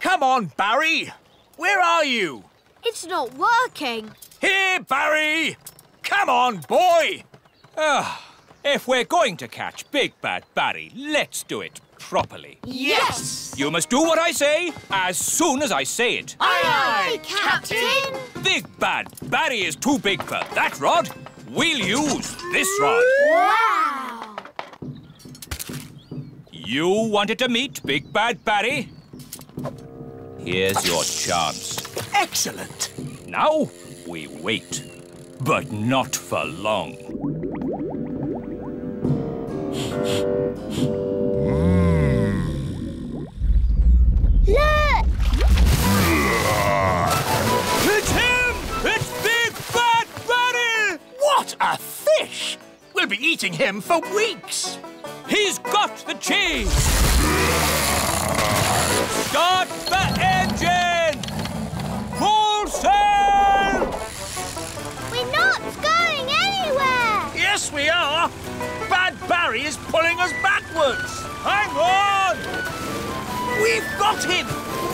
Come on, Barry! Where are you? It's not working. Here, Barry! Come on, boy! If we're going to catch Big Bad Barry, let's do it properly. Yes! You must do what I say as soon as I say it. Aye, aye, Captain! Big Bad Barry is too big for that rod. We'll use this rod. Wow! You wanted to meet Big Bad Barry? Here's your chance. Excellent! Now we wait, but not for long. Look! It's him! It's Big Bad Barry! What a fish! We'll be eating him for weeks. He's got the cheese! Start the engine! Full sail! We're not going anywhere! Yes, we are! Bad Barry is pulling us backwards! Hang on! We've got him!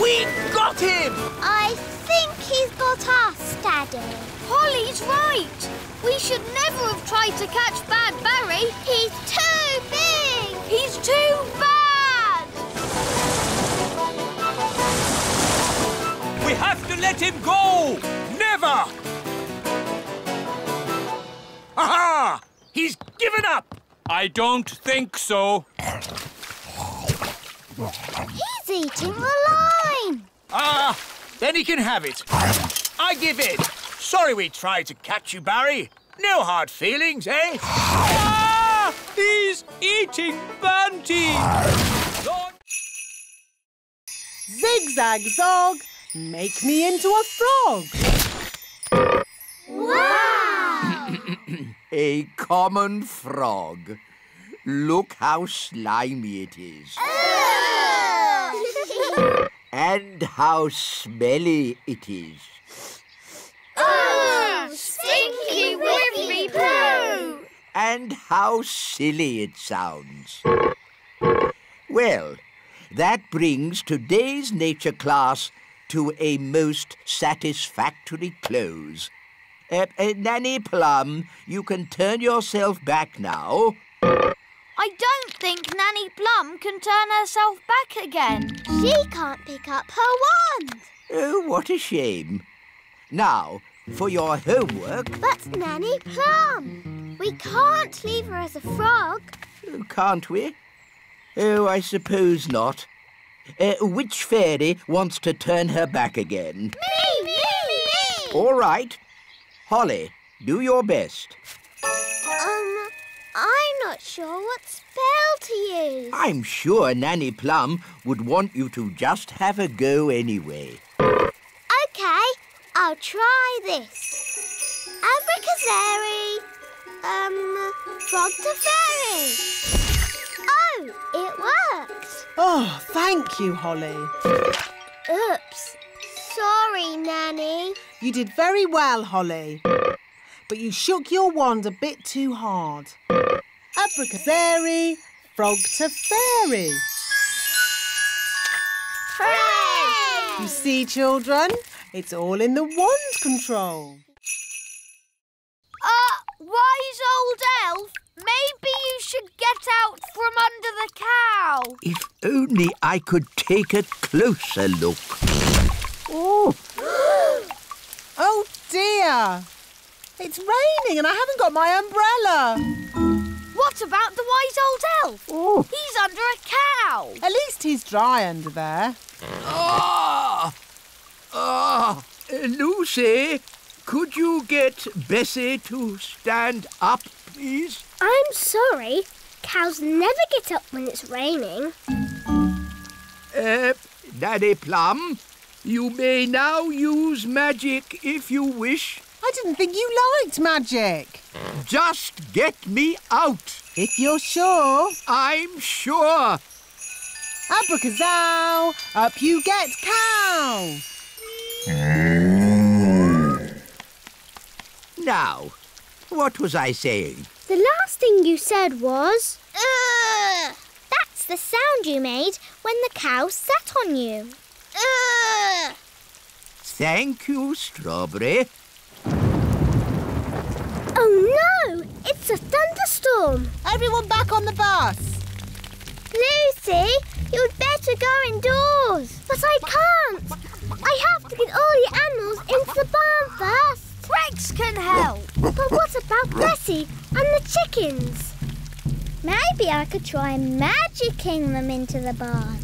We've got him! I think he's got us, Daddy. Polly's right. We should never have tried to catch Bad Barry. He's too big! He's too bad! We have to let him go! Never! Aha! He's given up! I don't think so. He's eating the line! Ah, then he can have it. I give in. Sorry we tried to catch you, Barry. No hard feelings, eh? Ah! He's eating Bunty! Zigzag Zog, make me into a frog! Wow! A common frog. Look how slimy it is. Oh! And how smelly it is. Oh, stinky, wimpy poo! And how silly it sounds. Well, that brings today's nature class to a most satisfactory close. Nanny Plum, you can turn yourself back now. I don't think Nanny Plum can turn herself back again. She can't pick up her wand. Oh, what a shame. Now, for your homework... But Nanny Plum, we can't leave her as a frog. Can't we? Oh, I suppose not. Which fairy wants to turn her back again? Me, me, me! All right. Holly, do your best. I'm not sure what spell to use. I'm sure Nanny Plum would want you to just have a go anyway. Okay, I'll try this. Abracazary, frog to fairy. Oh, it worked. Oh, thank you, Holly. Oops. Sorry, Nanny. You did very well, Holly. But you shook your wand a bit too hard. Abracazary, frog to fairy. Hooray! You see, children, it's all in the wand control. Wise old elf, maybe you should get out from under the cow. If only I could take a closer look. Oh! Oh, dear! It's raining and I haven't got my umbrella. What about the wise old elf? Ooh. He's under a cow. At least he's dry under there. Lucy, could you get Bessie to stand up, please? I'm sorry. Cows never get up when it's raining. Nanny Plum, you may now use magic if you wish. I didn't think you liked magic. Just get me out. If you're sure. I'm sure. Abracazow, up you get, cow. Now, what was I saying? The last thing you said was... That's the sound you made when the cow sat on you. Ugh. Thank you, Strawberry. Oh, no! It's a thunderstorm. Everyone back on the bus. Lucy, you'd better go indoors. But I can't. I have to get all the animals into the barn first. Rex can help. But what about Bessie and the chickens? Maybe I could try magicking them into the barn.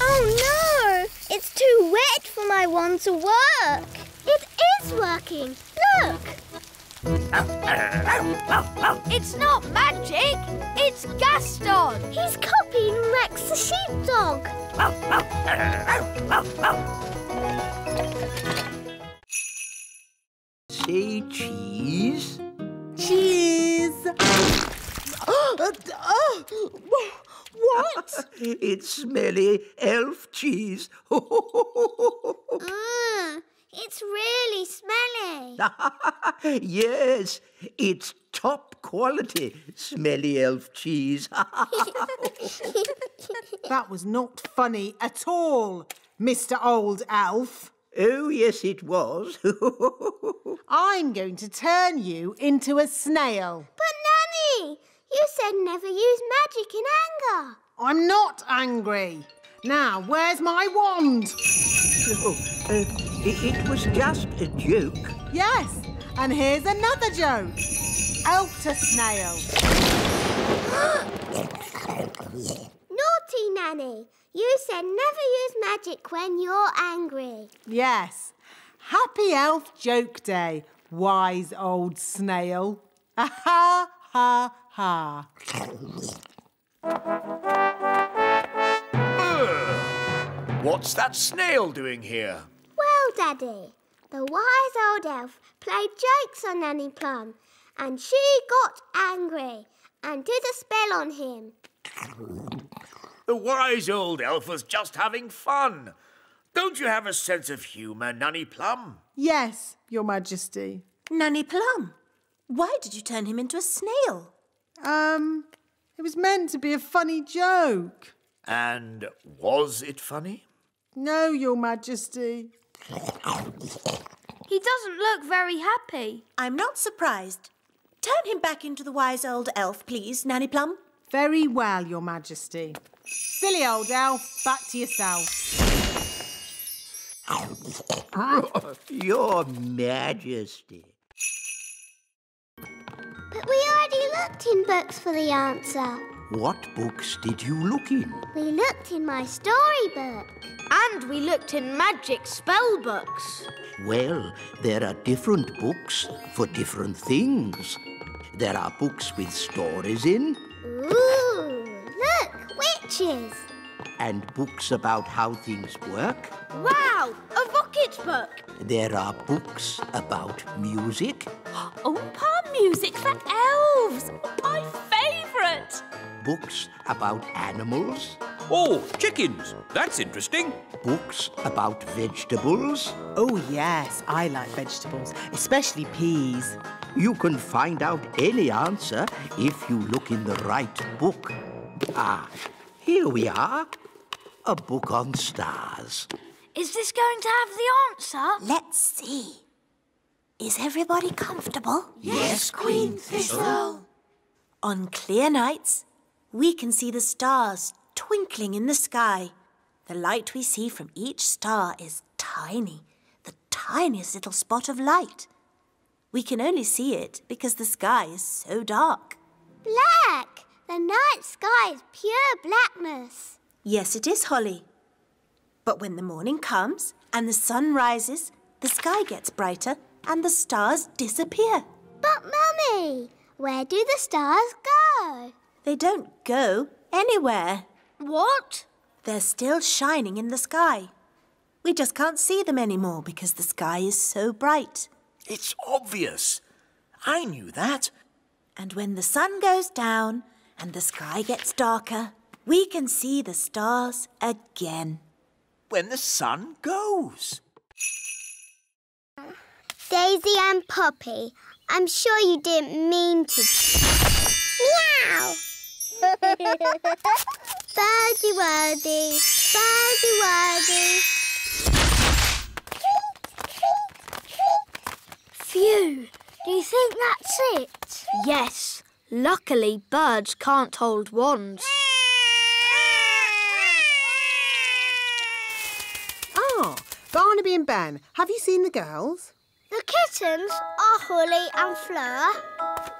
Oh, no! It's too wet for my wand to work. It is working. Look! It's not magic, it's Gaston. He's copying Rex the sheepdog. Say cheese. Cheese. What? It's smelly elf cheese. It's really smelly. Yes, it's top quality smelly elf cheese. That was not funny at all, Mr. Old Elf. Oh, yes, it was. I'm going to turn you into a snail. But, Nanny, you said never use magic in anger. I'm not angry. Now, where's my wand? It was just a joke. Yes, and here's another joke. Elf to snail. Naughty Nanny, you said never use magic when you're angry. Yes. Happy Elf Joke Day, wise old snail. Ha ha ha ha. What's that snail doing here? Daddy, the wise old elf played jokes on Nanny Plum and she got angry and did a spell on him. The wise old elf was just having fun. Don't you have a sense of humour, Nanny Plum? Yes, Your Majesty. Nanny Plum, why did you turn him into a snail? It was meant to be a funny joke. And was it funny? No, Your Majesty. He doesn't look very happy. I'm not surprised. Turn him back into the wise old elf, please, Nanny Plum. Very well, Your Majesty. Silly old elf, back to yourself. Your Majesty. But we already looked in books for the answer. What books did you look in? We looked in my storybook. And we looked in magic spell books. Well, there are different books for different things. There are books with stories in. Ooh, look, witches. And books about how things work. Wow, a rocket book. There are books about music. Oh, palm music for elves. My favourite. Books about animals. Oh, chickens. That's interesting. Books about vegetables. Oh, yes, I like vegetables, especially peas. You can find out any answer if you look in the right book. Ah, here we are. A book on stars. Is this going to have the answer? Let's see. Is everybody comfortable? Yes, Queen Thistle. On clear nights, we can see the stars twinkling in the sky. The light we see from each star is tiny, the tiniest little spot of light. We can only see it because the sky is so dark. Black! The night sky is pure blackness. Yes, it is, Holly. But when the morning comes and the sun rises, the sky gets brighter and the stars disappear. But, Mummy, where do the stars go? They don't go anywhere. What? They're still shining in the sky. We just can't see them anymore because the sky is so bright. It's obvious. I knew that. And when the sun goes down and the sky gets darker, we can see the stars again. When the sun goes. Daisy and Poppy, I'm sure you didn't mean to... Meow! Birdy wordy. Fuzzy Wuzzy. Phew, do you think that's it? Yes, luckily birds can't hold wands. Ah, Barnaby and Ben, have you seen the girls? The kittens are Holly and Fleur.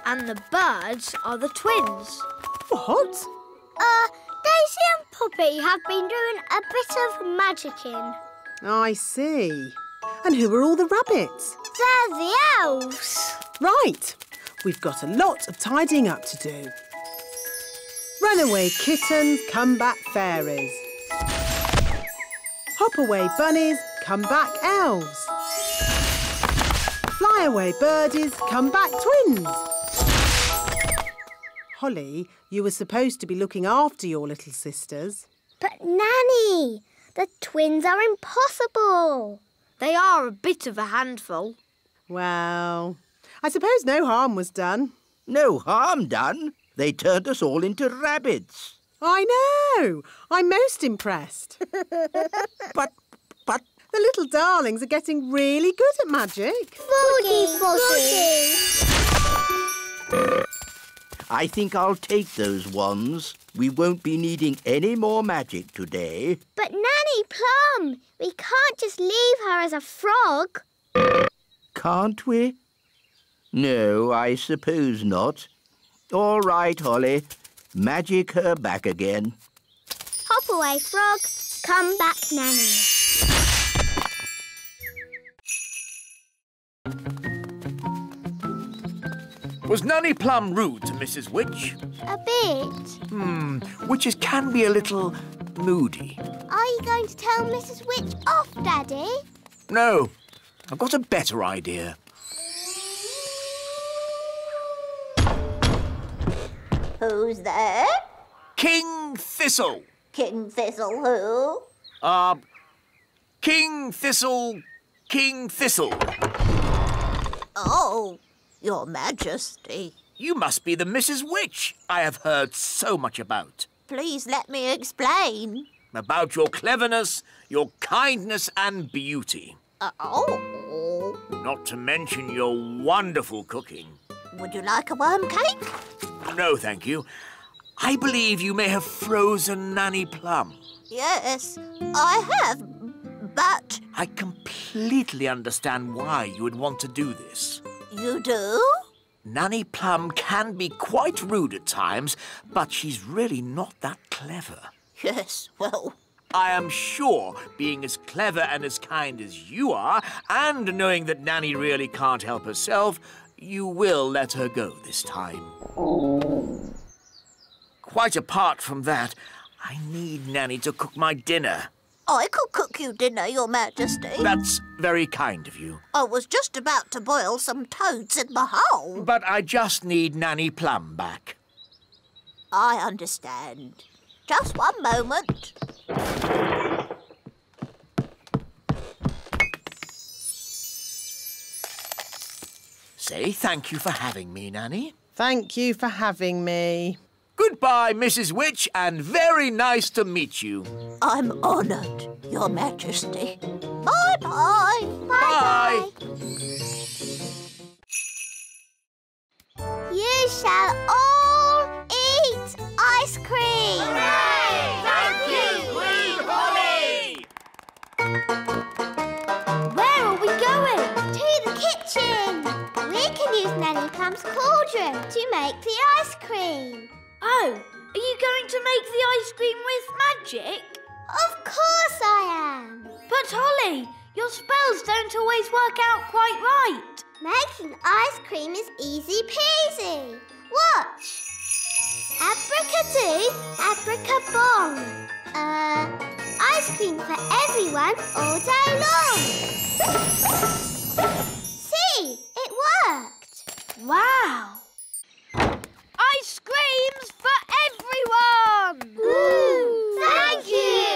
And the birds are the twins. What? Daisy and Poppy have been doing a bit of magicking. I see. And who are all the rabbits? They're the elves. Right. We've got a lot of tidying up to do. Run away kittens, come back fairies. Hop away bunnies, come back elves. Fly away birdies, come back twins. Holly, you were supposed to be looking after your little sisters. But Nanny, the twins are impossible. They are a bit of a handful. Well, I suppose no harm was done. No harm done? They turned us all into rabbits. I know. I'm most impressed. But... The little darlings are getting really good at magic. Foggy. I think I'll take those wands. We won't be needing any more magic today. But Nanny Plum, we can't just leave her as a frog. Can't we? No, I suppose not. All right, Holly. Magic her back again. Hop away, frog. Come back, Nanny. Was Nanny Plum rude to Mrs. Witch? A bit. Witches can be a little moody. Are you going to tell Mrs. Witch off, Daddy? No. I've got a better idea. Who's there? King Thistle. King Thistle who? King Thistle. Oh. Your Majesty. You must be the Mrs. Witch I have heard so much about. Please let me explain. About your cleverness, your kindness and beauty. Oh. Not to mention your wonderful cooking. Would you like a worm cake? No, thank you. I believe you may have frozen Nanny Plum. Yes, I have, but... I completely understand why you would want to do this. You do? Nanny Plum can be quite rude at times, but she's really not that clever. Yes, well... I am sure being as clever and as kind as you are, and knowing that Nanny really can't help herself, you will let her go this time. Quite apart from that, I need Nanny to cook my dinner. I could cook you dinner, Your Majesty. That's very kind of you. I was just about to boil some toads in the hole. But I just need Nanny Plum back. I understand. Just one moment. Say thank you for having me, Nanny. Thank you for having me. Goodbye, Mrs. Witch, and very nice to meet you. I'm honoured, Your Majesty. Bye-bye. Bye-bye. You shall all eat ice cream. Hooray! Thank you, Queen Holly. Where are we going? To the kitchen. We can use Nanny Plum's cauldron to make the ice cream. Oh, are you going to make the ice cream with magic? Of course I am. But Holly, your spells don't always work out quite right. Making ice cream is easy peasy. Watch. Abracadoo, abracabong. Ice cream for everyone all day long. See, it worked. Wow. Ice creams for everyone! Ooh, thank you!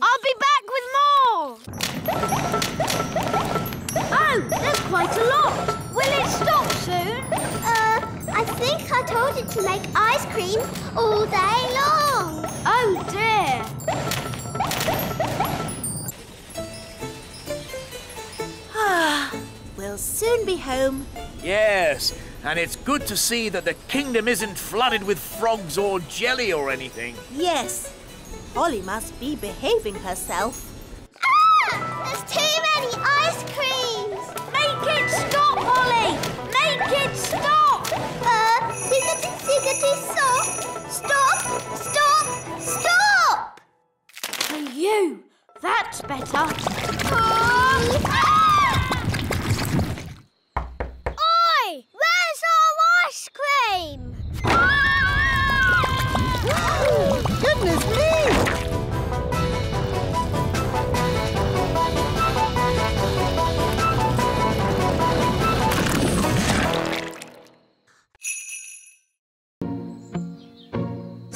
I'll be back with more! Oh, there's quite a lot! Will it stop soon? I think I told you to make ice cream all day long. Oh dear! can be home. Yes, and it's good to see that the kingdom isn't flooded with frogs or jelly or anything. Yes, Polly must be behaving herself. Ah! There's too many ice creams! Make it stop, Polly! Make it stop! Wiggity ziggity stop! Stop! Stop! Stop! For you! That's better. Oi! Where's our ice cream? Oh, goodness me!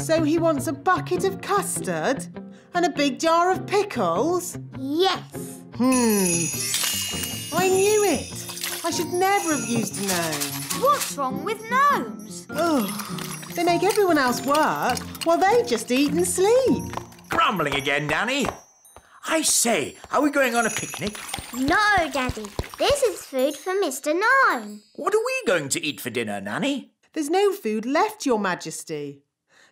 So he wants a bucket of custard? And a big jar of pickles? Yes. I knew it. I should never have used gnome. What's wrong with gnomes? Oh, they make everyone else work while they just eat and sleep. Grumbling again, Nanny. I say, are we going on a picnic? No, Daddy. This is food for Mr. Gnome. What are we going to eat for dinner, Nanny? There's no food left, Your Majesty.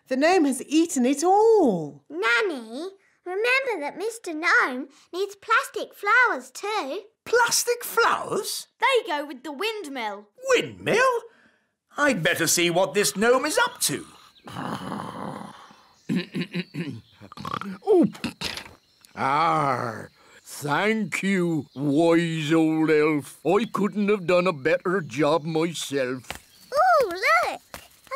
The gnome has eaten it all. Nanny, remember that Mr. Gnome needs plastic flowers too. Plastic flowers? They go with the windmill. Windmill? I'd better see what this gnome is up to. Thank you, wise old elf. I couldn't have done a better job myself. Ooh, look!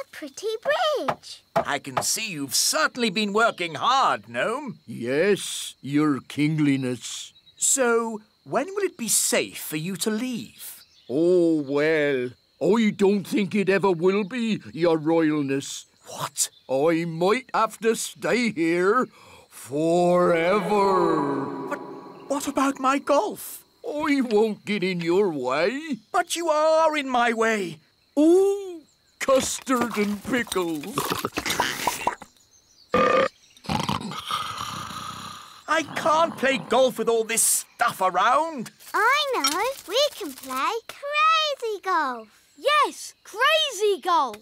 Pretty bridge. I can see you've certainly been working hard, Gnome. Yes, Your Kingliness. So, when will it be safe for you to leave? Oh, well, I don't think it ever will be, Your Royalness. What? I might have to stay here forever. But what about my golf? I won't get in your way. But you are in my way. Ooh. Custard and pickles. I can't play golf with all this stuff around. I know. We can play crazy golf. Yes, crazy golf.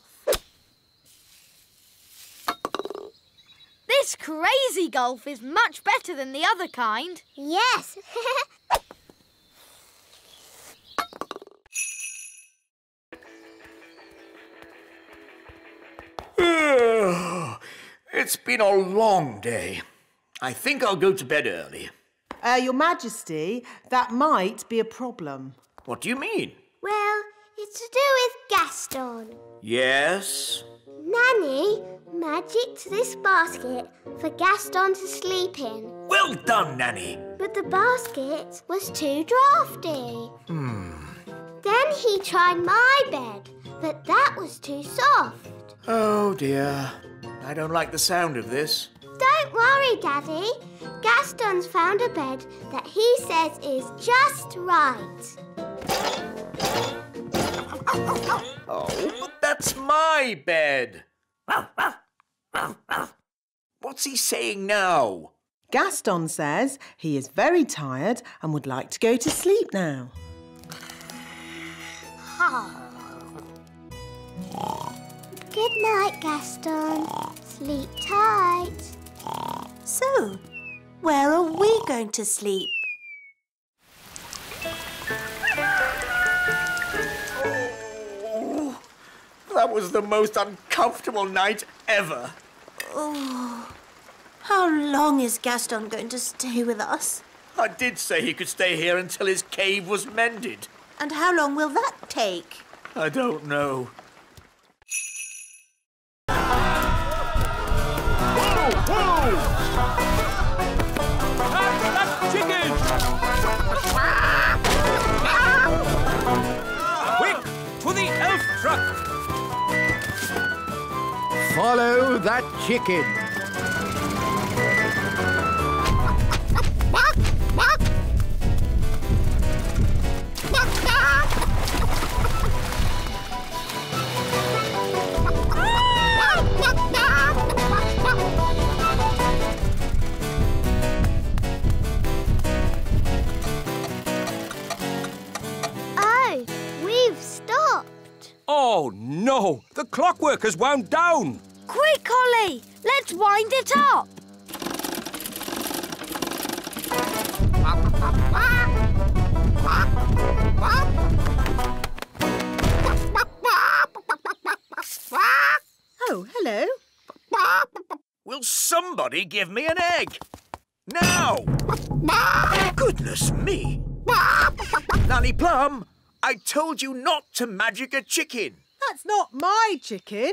This crazy golf is much better than the other kind. Yes. It's been a long day. I think I'll go to bed early. Your Majesty, that might be a problem. What do you mean? Well, it's to do with Gaston. Yes? Nanny magicked this basket for Gaston to sleep in. Well done, Nanny. But the basket was too drafty. Then he tried my bed, but that was too soft. Oh, dear. I don't like the sound of this. Don't worry, Daddy. Gaston's found a bed that he says is just right. Oh, but that's my bed. What's he saying now? Gaston says he is very tired and would like to go to sleep now. Good night, Gaston. Sleep tight. So, where are we going to sleep? Oh, that was the most uncomfortable night ever. Oh, how long is Gaston going to stay with us? I did say he could stay here until his cave was mended. And how long will that take? I don't know. Follow that chicken. Oh, no! The clockwork has wound down! Quick, Ollie! Let's wind it up! Oh, hello. Will somebody give me an egg? Now! Goodness me! Nanny Plum, I told you not to magic a chicken. That's not my chicken.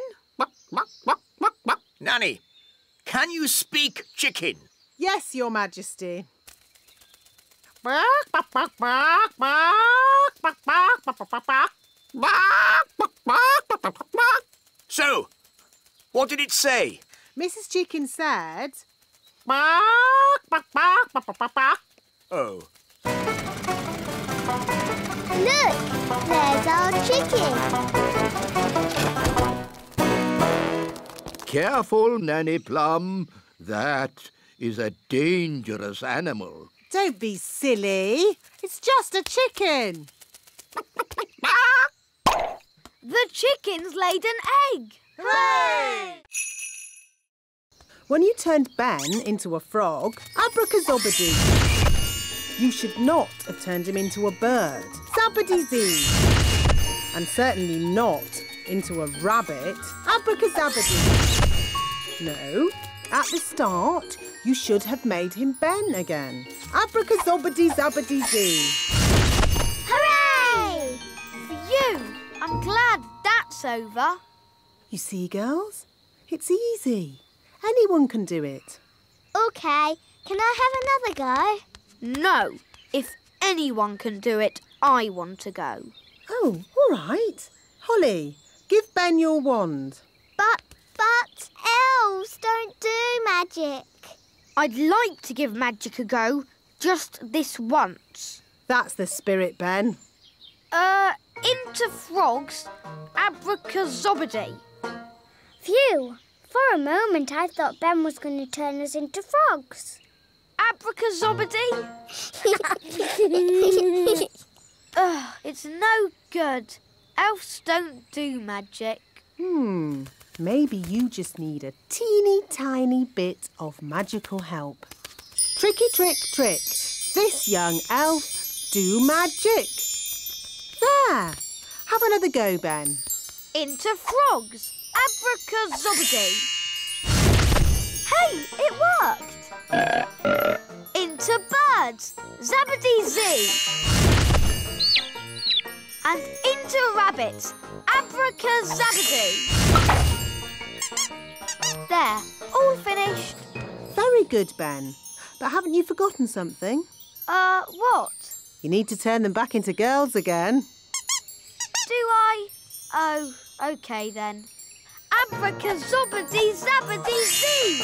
Nanny, can you speak chicken? Yes, Your Majesty. So, what did it say? Mrs. Chicken said... Oh. Look, there's our chicken. Careful, Nanny Plum. That is a dangerous animal. Don't be silly. It's just a chicken. The chicken's laid an egg. Hooray! When you turned Ben into a frog, abracazobadoo. You should not have turned him into a bird, zabadizee. And certainly not into a rabbit, abracazabadoo. No, at the start, you should have made him Ben again, abracazobadizabadizee. Hooray! For you, I'm glad that's over. You see, girls, it's easy. Anyone can do it. OK. Can I have another go? No. If anyone can do it, I want to go. Oh, all right. Holly, give Ben your wand. But elves don't do magic. I'd like to give magic a go, just this once. That's the spirit, Ben. Into frogs, abracazobadie. Phew. For a moment, I thought Ben was going to turn us into frogs. Abracazobadie! Ugh, it's no good. Elves don't do magic. Maybe you just need a teeny tiny bit of magical help. Tricky trick trick. This young elf do magic. There. Have another go, Ben. Into frogs. Abracazobadie! Hey, it worked! Into birds! Zabadee-zee! And into rabbits! Abracazabadee! There, all finished. Very good, Ben. But haven't you forgotten something? What? You need to turn them back into girls again. Do I? Oh, OK then. Abracazobadee-zabadee-zee!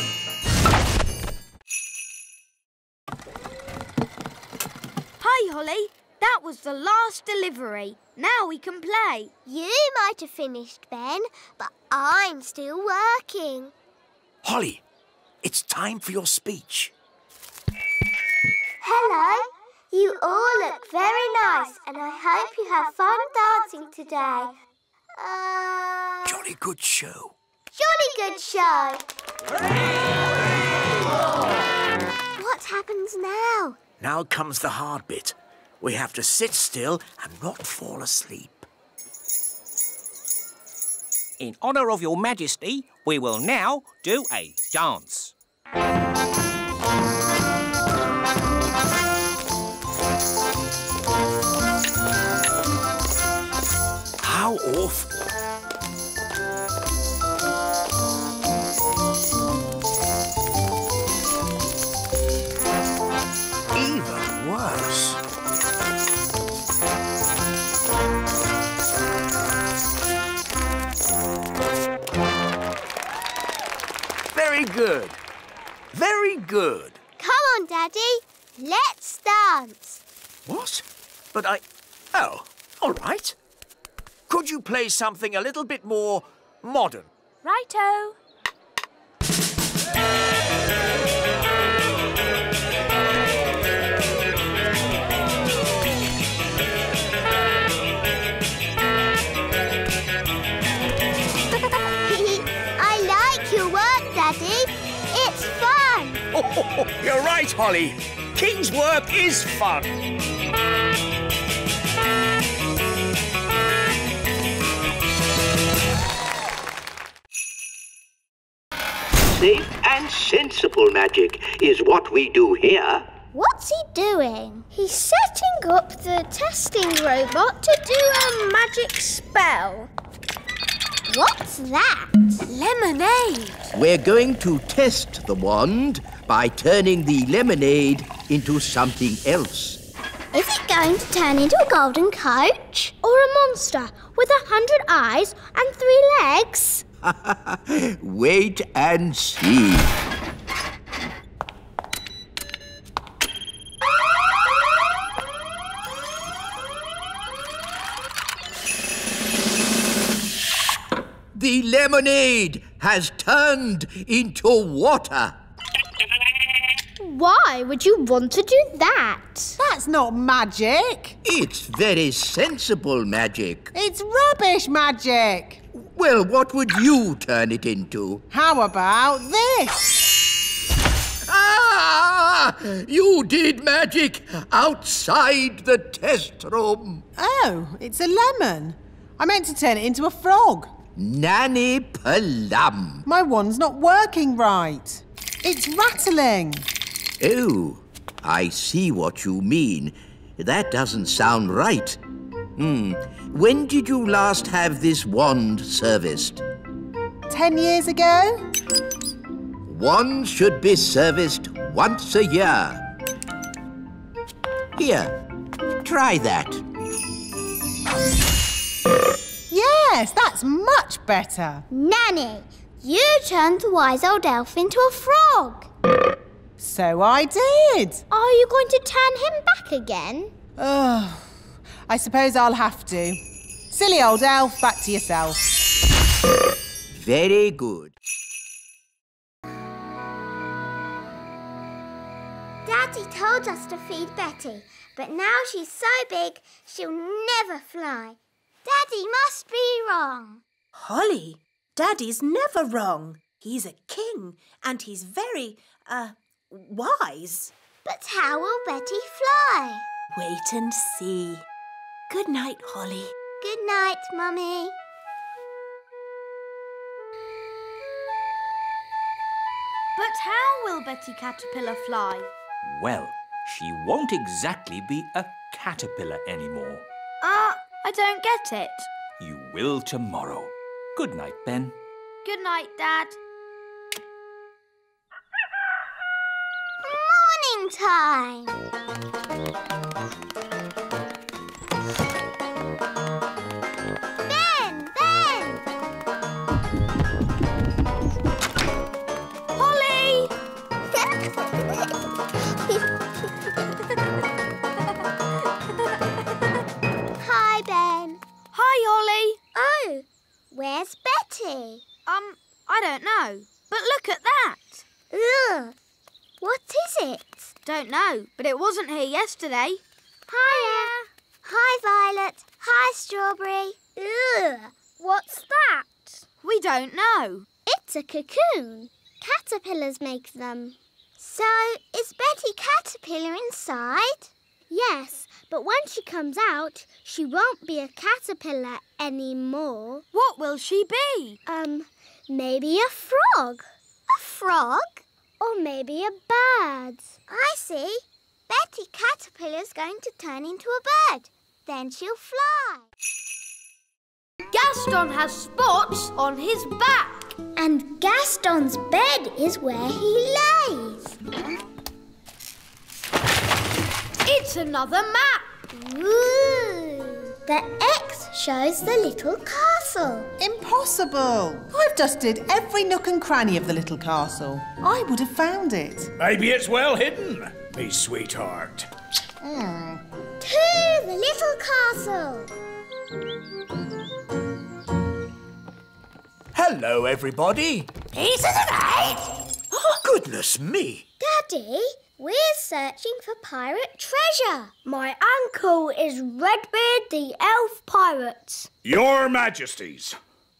Hi, Holly. That was the last delivery. Now we can play. You might have finished, Ben, but I'm still working. Holly, it's time for your speech. Hello. You all look very nice, and I hope you have fun dancing today. Jolly good show. Jolly good show. What happens now? Now comes the hard bit. We have to sit still and not fall asleep. In honour of Your Majesty, we will now do a dance. How awful. Good. Very good. Come on, Daddy. Let's dance. What? But I... Oh, all right. Could you play something a little bit more modern? Righto. You're right, Holly. King's work is fun. Safe and sensible magic is what we do here. What's he doing? He's setting up the testing robot to do a magic spell. What's that? Lemonade. We're going to test the wand by turning the lemonade into something else. Is it going to turn into a golden coach? Or a monster with 100 eyes and 3 legs? Wait and see. The lemonade has turned into water. Why would you want to do that? That's not magic. It's very sensible magic. It's rubbish magic. Well, what would you turn it into? How about this? Ah! You did magic outside the test room. Oh, it's a lemon. I meant to turn it into a frog. Nanny Plum. My wand's not working right. It's rattling. Oh, I see what you mean. That doesn't sound right. When did you last have this wand serviced? 10 years ago. Wands should be serviced once a year. Here, try that. Yes, that's much better. Nanny, you turned the wise old elf into a frog. So I did. Are you going to turn him back again? Oh, I suppose I'll have to. Silly old elf, back to yourself. Very good. Daddy told us to feed Betty, but now she's so big she'll never fly. Daddy must be wrong. Holly, Daddy's never wrong. He's a king and he's very, wise. But how will Betty fly? Wait and see. Good night, Holly. Good night, Mummy. But how will Betty Caterpillar fly? Well, she won't exactly be a caterpillar anymore. I don't get it. You will tomorrow. Good night, Ben. Good night, Dad. Morning time. Where's Betty? I don't know. But look at that. Ugh. What is it? Don't know, but it wasn't here yesterday. Hiya. Hi, Violet. Hi, Strawberry. Ugh. What's that? We don't know. It's a cocoon. Caterpillars make them. So, is Betty Caterpillar inside? Yes, but when she comes out, she won't be a caterpillar anymore. What will she be? Maybe a frog. A frog? Or maybe a bird. I see. Betty Caterpillar's going to turn into a bird. Then she'll fly. Gaston has spots on his back. And Gaston's bed is where he lays. It's another map. Ooh. The X shows the little castle. Impossible. I've dusted every nook and cranny of the little castle. I would have found it. Maybe it's well hidden, me sweetheart. To the little castle. Hello, everybody. Pieces of eight. Oh, goodness me. Daddy? We're searching for pirate treasure. My uncle is Redbeard the Elf Pirate. Your Majesties.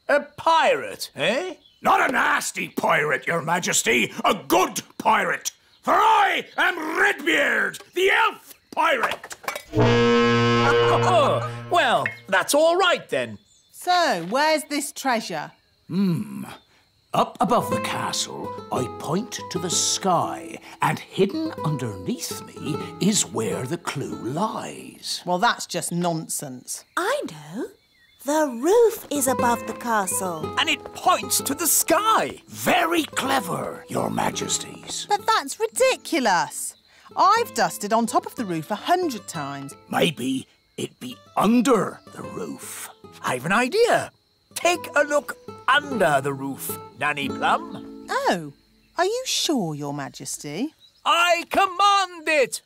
A pirate, eh? Not a nasty pirate, Your Majesty. A good pirate. for I am Redbeard, the Elf Pirate. Oh, well, that's all right then. So, where's this treasure? Up above the castle, I point to the sky, and hidden underneath me is where the clue lies. Well, that's just nonsense. I know. The roof is above the castle. And it points to the sky. Very clever, Your Majesties. But that's ridiculous. I've dusted on top of the roof 100 times. Maybe it'd be under the roof. I've an idea. Take a look under the roof, Nanny Plum. Oh, are you sure, Your Majesty? I command it!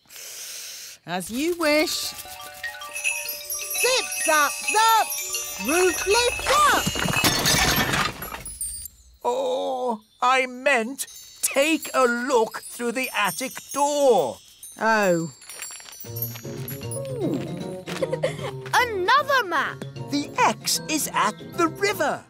As you wish. Zip, zap, zap! Roof lift up! Oh, I meant take a look through the attic door. Oh. Another map! The X is at the river.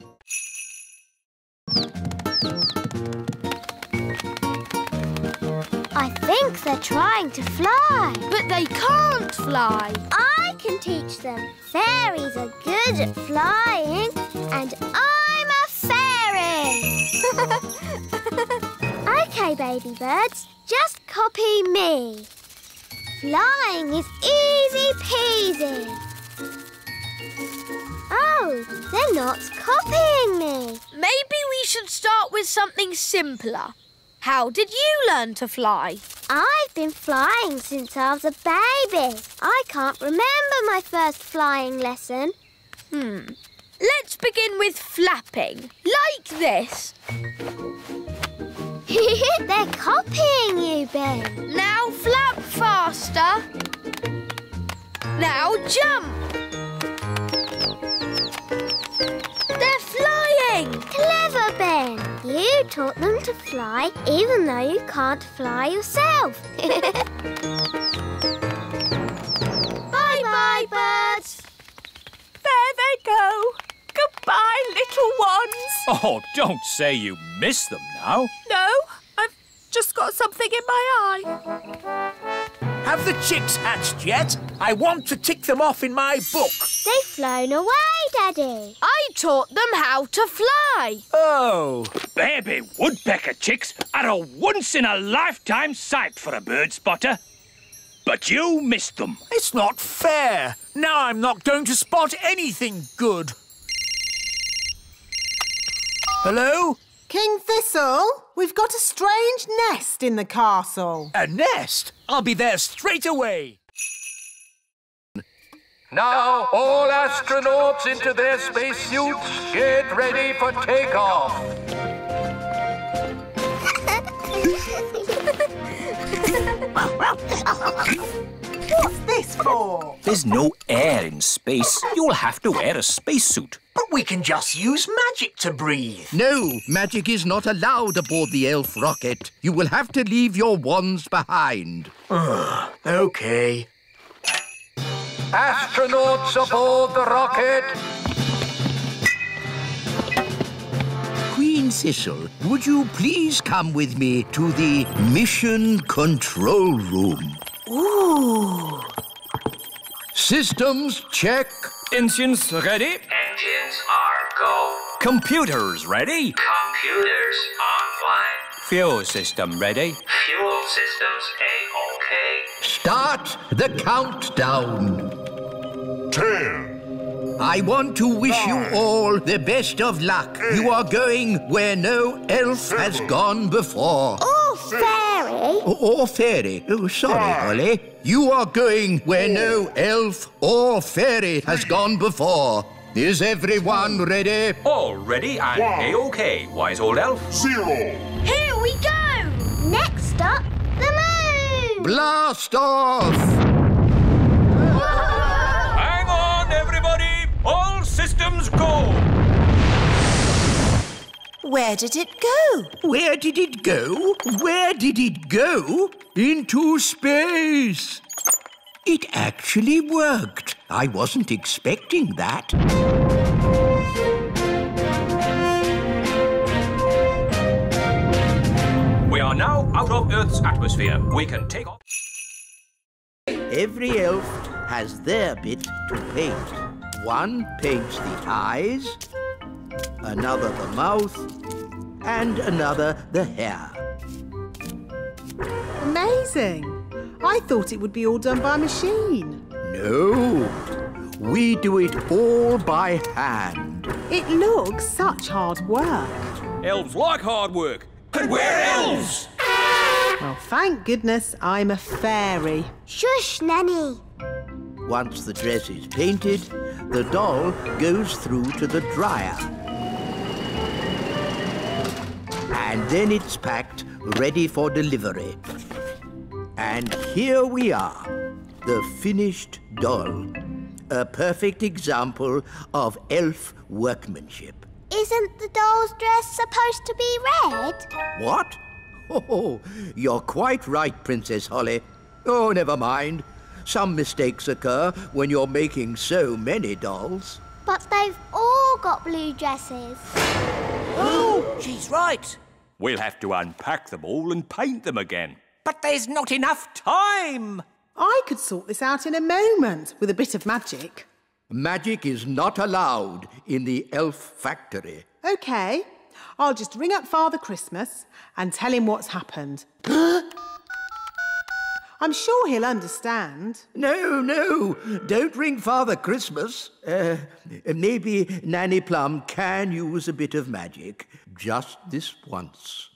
I think they're trying to fly. But they can't fly. I can teach them. Fairies are good at flying, and I'm a fairy. OK, baby birds, just copy me. Flying is easy peasy. Oh, they're not copying me. Maybe we should start with something simpler. How did you learn to fly? I've been flying since I was a baby. I can't remember my first flying lesson. Let's begin with flapping, like this. They're copying you, Ben. Now flap faster. Now jump. They're flying! Clever, Ben! You taught them to fly, even though you can't fly yourself. Bye-bye, birds! There they go. Goodbye, little ones. Oh, don't say you miss them now. No, I've just got something in my eye. Have the chicks hatched yet? I want to tick them off in my book. They've flown away, Daddy. I taught them how to fly. Oh. Baby woodpecker chicks are a once-in-a-lifetime sight for a bird spotter. But you missed them. It's not fair. Now I'm not going to spot anything good. Hello? King Thistle, we've got a strange nest in the castle. A nest? I'll be there straight away. Now, all astronauts into their spacesuits, get ready for takeoff. What's this for? There's no air in space. You'll have to wear a spacesuit. But we can just use magic to breathe. No, magic is not allowed aboard the elf rocket. You will have to leave your wands behind. OK. Astronauts aboard the rocket! Queen Sissel, would you please come with me to the Mission Control Room? Ooh! Systems check. Engines ready. Engines are go. Computers ready. Computers online. Fuel system ready. Fuel systems A-OK. Start the countdown. 10. I want to wish you all the best of luck. 8, you are going where no elf 7, has gone before. Or fairy. Or fairy. Oh, sorry, Ollie. You are going where no elf or fairy has gone before. Is everyone ready? All ready and A-OK, wise old elf. 0. Here we go. Next up, the moon. Blast off. Systems go! Where did it go? Where did it go? Where did it go? Into space! It actually worked. I wasn't expecting that. We are are now out of Earth's atmosphere. We can take off. Every elf has their bit to paint. One paints the eyes, another the mouth, and another the hair. Amazing! I thought it would be all done by machine. No, we do it all by hand. It looks such hard work. Elves like hard work, and we're elves! Well, thank goodness I'm a fairy. Shush, Nanny. Once the dress is painted, the doll goes through to the dryer. And then it's packed, ready for delivery. And here we are, the finished doll. A perfect example of elf workmanship. Isn't the doll's dress supposed to be red? What? Oh, you're quite right, Princess Holly. Oh, never mind. Some mistakes occur when you're making so many dolls. But they've all got blue dresses. Oh, she's right. We'll have to unpack them all and paint them again. But there's not enough time. I could sort this out in a moment with a bit of magic. Magic is not allowed in the elf factory. OK. I'll just ring up Father Christmas and tell him what's happened. I'm sure he'll understand. No, no, don't ring Father Christmas. Maybe Nanny Plum can use a bit of magic, just this once.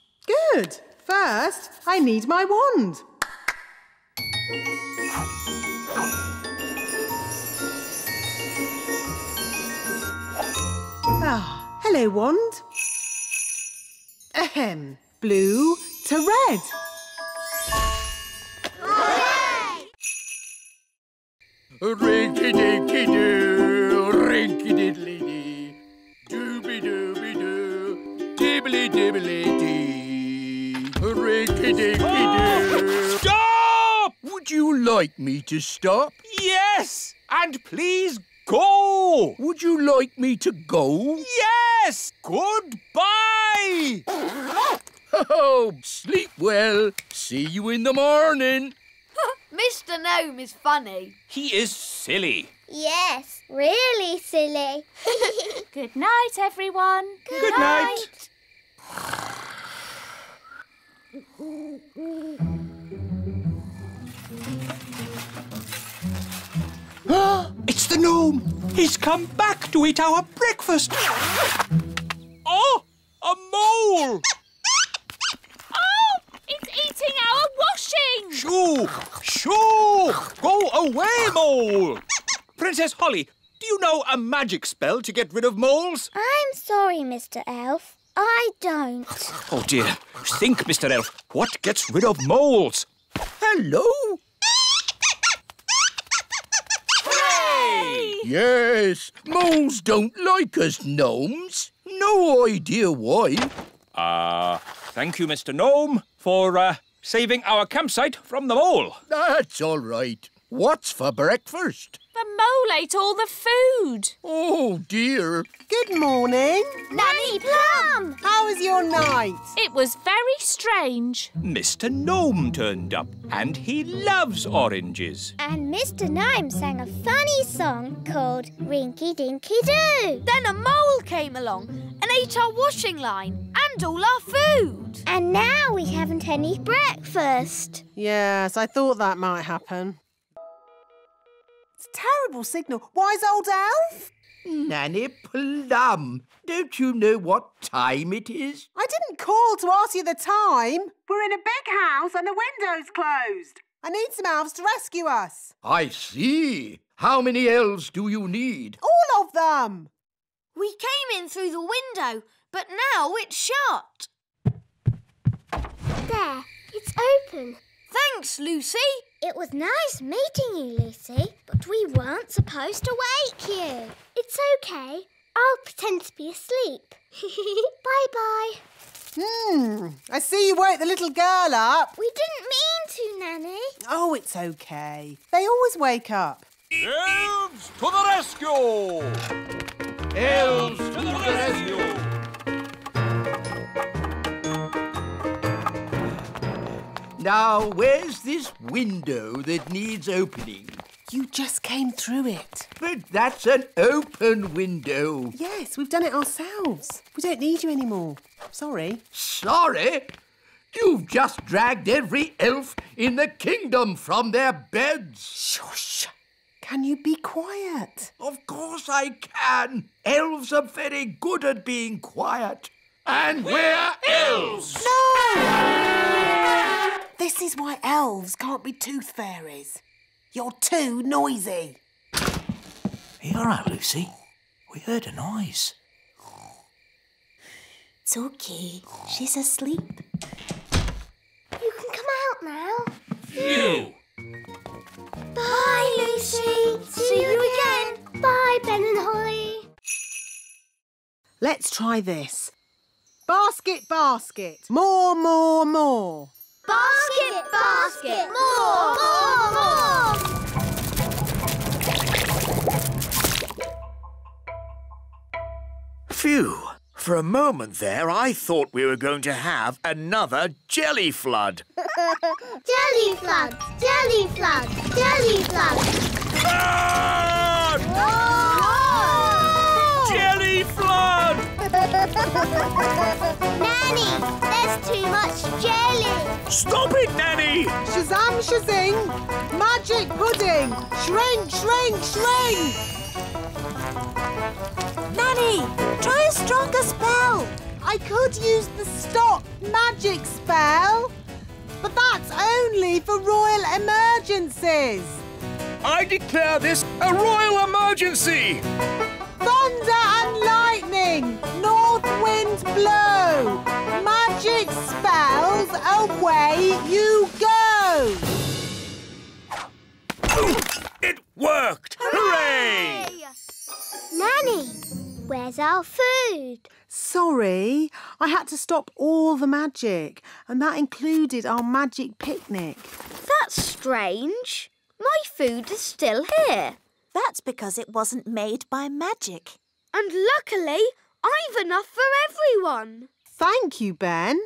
Good. First, I need my wand. Ah, hello, wand. Ahem. Blue to red. Hooray! Rinky-dinky-doo, rinky-diddly-dee, dooby-dooby-doo, dibbly-dibbly-dee, rinky-dinky-doo. Stop! Would you like me to stop? Yes! And please go! Would you like me to go? Yes! Goodbye! Oh, sleep well. See you in the morning. Mr. Gnome is funny. He is silly. Yes, really silly. Good night, everyone. Good night. It's the gnome. He's come back to eat our breakfast. Oh! A mole! Oh! It's eating our washing! Shoo! Shoo! Go away, mole! Princess Holly, do you know a magic spell to get rid of moles? I'm sorry, Mr. Elf. I don't. Oh, dear. Think, Mr. Elf. What gets rid of moles? Hello? Hooray! Yes, moles don't like us gnomes. No idea why. Thank you, Mr. Gnome, for saving our campsite from the mole. That's all right. What's for breakfast? The mole ate all the food. Oh, dear. Good morning. Nanny Plum! How was your night? It was very strange. Mr. Gnome turned up, and he loves oranges. And Mr. Gnome sang a funny song called Rinky Dinky Doo. Then a mole came along and ate our washing line and all our food. And now we haven't any breakfast. Yes, I thought that might happen. Terrible signal. Wise old elf? Nanny Plum, don't you know what time it is? I didn't call to ask you the time. We're in a big house and the window's closed. I need some elves to rescue us. I see. How many elves do you need? All of them. We came in through the window, but now it's shut. There, it's open. Thanks, Lucy. It was nice meeting you, Lucy, but we weren't supposed to wake you. It's OK. I'll pretend to be asleep. Bye-bye. I see you woke the little girl up. We didn't mean to, Nanny. Oh, it's OK. They always wake up. Elves to the rescue! Elves to the rescue! Now, where's this window that needs opening? You just came through it. But that's an open window. Yes, we've done it ourselves. We don't need you anymore. Sorry. Sorry? You've just dragged every elf in the kingdom from their beds. Shush! Can you be quiet? Of course I can. Elves are very good at being quiet. And we're elves! No! This is why elves can't be tooth fairies. You're too noisy. Are you all right, Lucy? We heard a noise. It's OK. She's asleep. You can come out now. You! Bye, Lucy. See you again. Bye, Ben and Holly. Let's try this. Basket, basket. More, more, more. Basket, basket. More, more, more. Phew. For a moment there, I thought we were going to have another jelly flood. Jelly flood! Jelly flood! Jelly flood! Ah! Oh! Jelly flood! Nanny, there's too much jelly. Stop it, Nanny! Shazam, shazing! Magic pudding! Shrink, shrink, shrink! Nanny, try a stronger spell. I could use the stop magic spell, but that's only for royal emergencies. I declare this a royal emergency. Thunder and lightning, north wind blow. Magic spells, away you go. It worked! Hooray! Nanny, where's our food? Sorry, I had to stop all the magic, and that included our magic picnic. That's strange. My food is still here. That's because it wasn't made by magic. And luckily, I've enough for everyone. Thank you, Ben.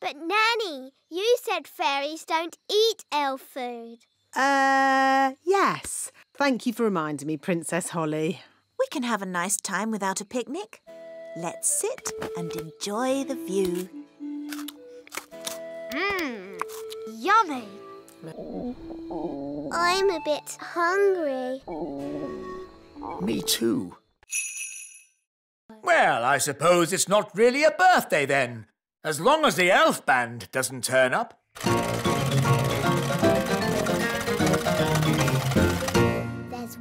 But Nanny, you said fairies don't eat elf food. Yes. Thank you for reminding me, Princess Holly. We can have a nice time without a picnic. Let's sit and enjoy the view. Mmm, yummy. I'm a bit hungry. Me too. Well, I suppose it's not really a birthday then, as long as the elf band doesn't turn up.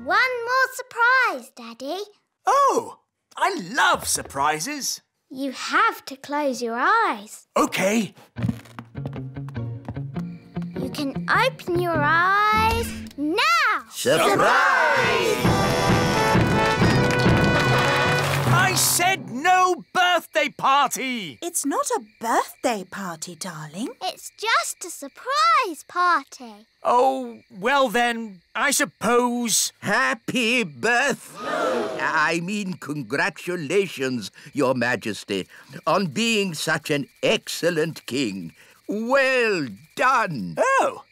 One more surprise, Daddy. Oh, I love surprises. You have to close your eyes. OK. You can open your eyes now. Surprise! I said no birthday party. It's not a birthday party, darling. It's just a surprise party. Oh, well then, I suppose... Happy birthday! I mean, congratulations, Your Majesty, on being such an excellent king. Well done. Oh,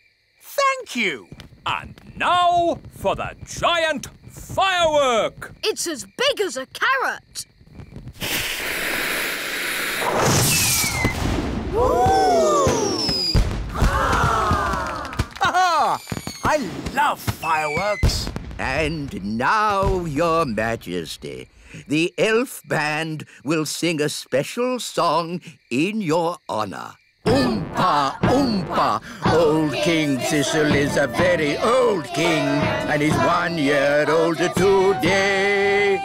thank you. And now for the giant firework. It's as big as a carrot. Ooh! Ah! I love fireworks. And now, Your Majesty, the elf band will sing a special song in your honour. Oompa, oompa, old King Thistle is a very old king, and he's 1 year older today.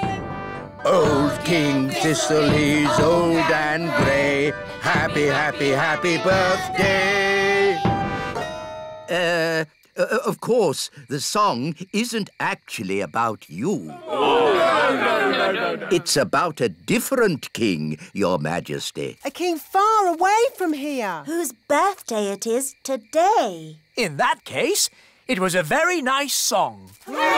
Old King Thistle, he's old and grey. Happy, happy, happy birthday. Of course, the song isn't actually about you. Oh, no, no, no, no. It's about a different king, Your Majesty. A king far away from here. Whose birthday it is today. In that case, it was a very nice song. Hooray!